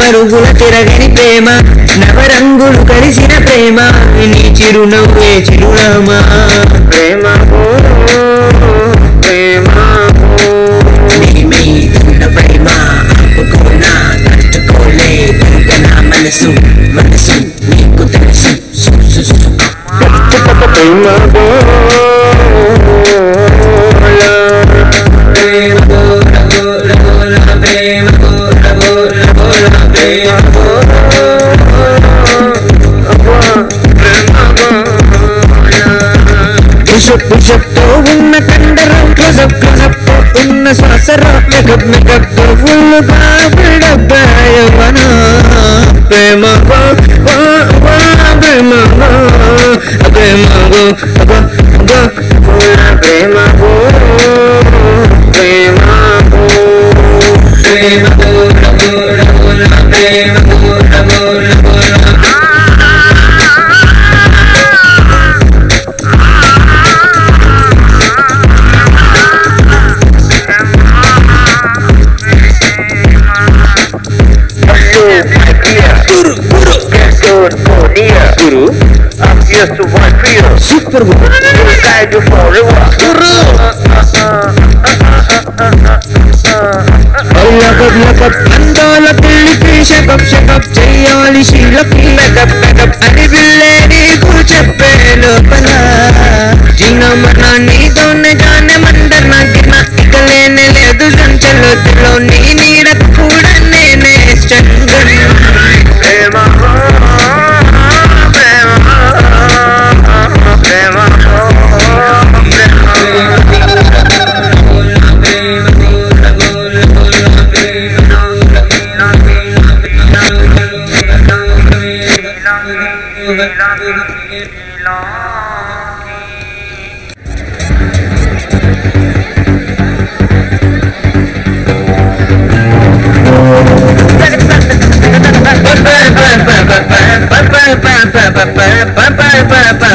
నలుగుల తిరగని ప్రేమ నవరంగులు కలిసిన ప్రేమ నీ చిరునవ్వే చిరునామా ప్రేమ ప్రేమ ప్రేమ ప్రేమ ఒక్కన తట్టుకోలే నా మనసు మనసు నీకు తెలుసు ప్రేమ తో ఉన్న కండరం క్లజప్ తో ఉన్న శ్వాసరా మేకప్ తో ఫుల్ బాబడబ్బాయవనా ప్రేమగో వా ప్రేమగో ప్రేమగో అబ్బా పూల ప్రేమగో ప్రేమగో ప్రేమగో ప్రేమగో Super Guru, you guide you forever. Guru, makeup, andala pilli pilli shakap, cheyali shilaki makeup, ani billeni guru cheppelo pala. Jina mana ni done jaane mandana gina ikalene ledu sanchalo dilo ni nirat kuda nene changan. Bye.